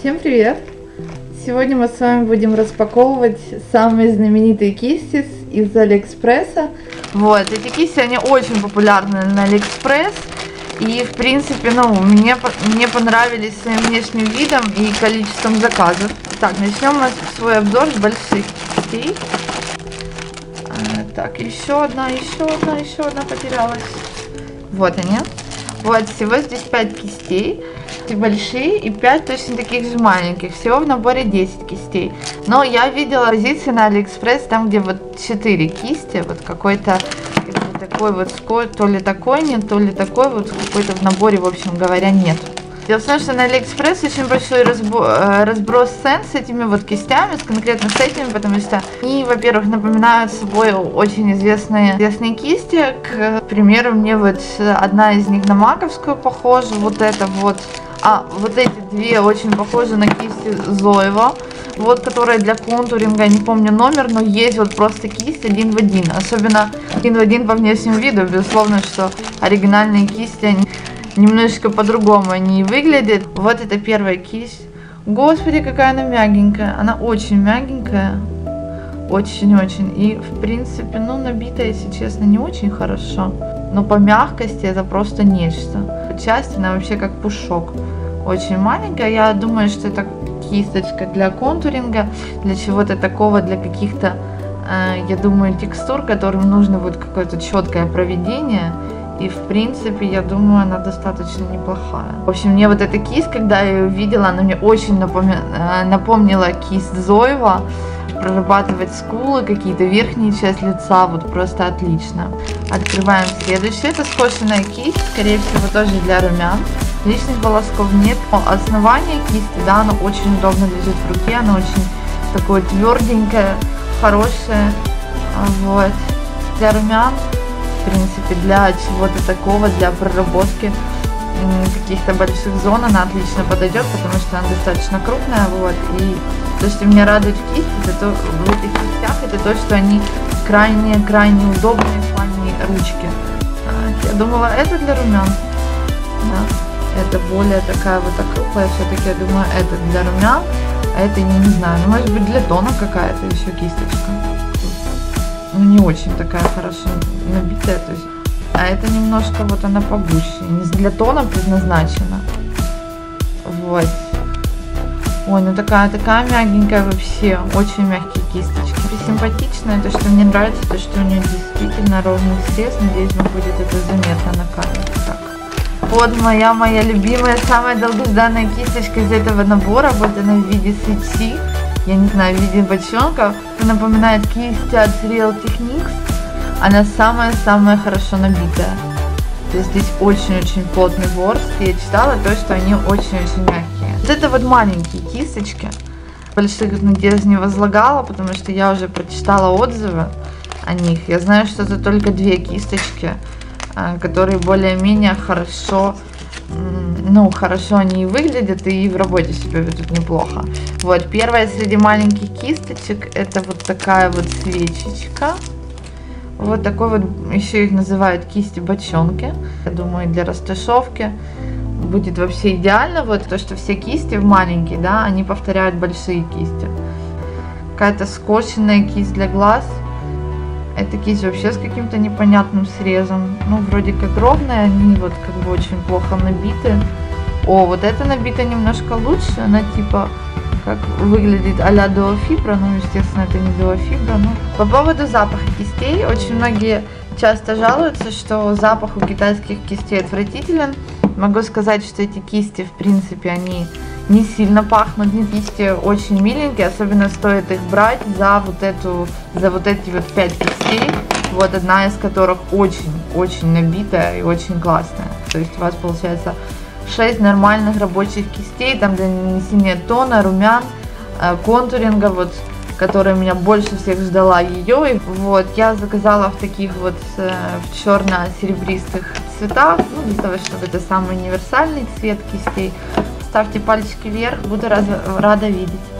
Всем привет! Сегодня мы с вами будем распаковывать самые знаменитые кисти из Алиэкспресса. Вот, эти кисти, они очень популярны на Алиэкспресс. И, в принципе, мне понравились своим внешним видом и количеством заказов. Так, начнем у нас свой обзор с больших кистей. Так, еще одна потерялась. Вот они. Вот, всего здесь 5 кистей. Большие и 5 точно таких же маленьких. Всего в наборе 10 кистей. Но я видела позиции на Алиэкспресс, там где вот 4 кисти. Вот какой-то такой вот, то ли такой нет, то ли такой вот какой-то в наборе, в общем говоря, нет. Дело в том, что на Алиэкспресс очень большой разброс цен с этими вот кистями, конкретно с этими, потому что они, во-первых, напоминают собой очень известные кисти. К примеру, мне вот одна из них на маковскую похожа, вот эта вот. А вот эти две очень похожи на кисти Зоева, вот, которые для контуринга, я не помню номер, но есть вот просто кисть один в один. Особенно один в один по внешнему виду, безусловно, что оригинальные кисти, они немножечко по-другому они выглядят. Вот это первая кисть. Господи, какая она мягенькая, она очень мягенькая, очень-очень. И, в принципе, ну, набитая, если честно, не очень хорошо. Но по мягкости это просто нечто. Часть она вообще как пушок. Очень маленькая. Я думаю, что это кисточка для контуринга, для чего-то такого, для каких-то, я думаю, текстур, которым нужно будет какое-то четкое проведение. И, в принципе, я думаю, она достаточно неплохая. В общем, мне вот эта кисть, когда я ее увидела, она мне очень напомнила кисть Зоева. Прорабатывать скулы, какие-то верхние части лица, вот просто отлично. Открываем следующее, это скошенная кисть, скорее всего тоже для румян. Лишних волосков нет, но основание кисти, да, оно очень удобно лежит в руке, оно очень такое тверденькое, хорошее, вот. Для румян, в принципе, для чего-то такого, для проработки каких-то больших зон она отлично подойдет, потому что она достаточно крупная, вот, и то, что меня радует в кисти, это то, в этих кистях, это то, что они крайне удобные в плане ручки. Я думала, это для румян, да, это более такая вот округлая, все-таки я думаю, это для румян, а это, я не знаю, ну, может быть, для тона какая-то еще кисточка, ну, не очень такая хорошо набитая, то есть. А это немножко вот она побольше, не для тона предназначена. Вот. Ой, ну такая мягенькая вообще, очень мягкие кисточки. Симпатичная, то, что мне нравится, то, что у нее действительно ровный срез. Надеюсь, вам будет это заметно на камере. Так. Вот моя любимая, самая долгожданная кисточка из этого набора. Вот она в виде сети, я не знаю, в виде бочонка. Напоминает кисть от Real Techniques. Она самая-самая хорошо набитая. То есть здесь очень-очень плотный ворс. Я читала то, что они очень-очень мягкие. Вот это вот маленькие кисточки. Больших надежд не возлагала, потому что я уже прочитала отзывы о них. Я знаю, что это только две кисточки, которые более-менее хорошо, ну, хорошо они и выглядят, и в работе себя ведут неплохо. Вот, первая среди маленьких кисточек, это вот такая вот свечечка. Вот такой вот, еще их называют кисти-бочонки. Я думаю, для растушевки будет вообще идеально. Вот то, что все кисти маленькие, да, они повторяют большие кисти. Какая-то скошенная кисть для глаз. Эта кисть вообще с каким-то непонятным срезом. Ну, вроде как ровная, они вот как бы очень плохо набиты. О, вот эта набита немножко лучше. Она типа... как выглядит а-ля дуофибра, ну, естественно, это не дуофибра, но... По поводу запаха кистей, очень многие часто жалуются, что запах у китайских кистей отвратителен. Могу сказать, что эти кисти, в принципе, они не сильно пахнут, не кисти очень миленькие, особенно стоит их брать за вот эти 5 кистей, вот одна из которых очень-очень набитая и очень классная, то есть у вас получается... 6 нормальных рабочих кистей, там для нанесения тона, румян, контуринга, вот, которая меня больше всех ждала ее. И вот, я заказала в таких вот, в черно-серебристых цветах, ну, для того, чтобы это самый универсальный цвет кистей. Ставьте пальчики вверх, буду рада видеть.